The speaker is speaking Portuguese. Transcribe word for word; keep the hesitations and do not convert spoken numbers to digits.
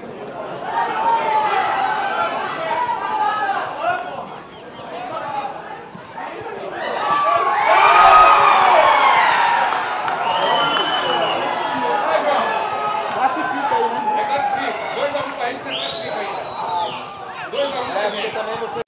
Classifica aí, né? É classifica. dois a um pra gente, não é classifica ainda. dois a um também. Também você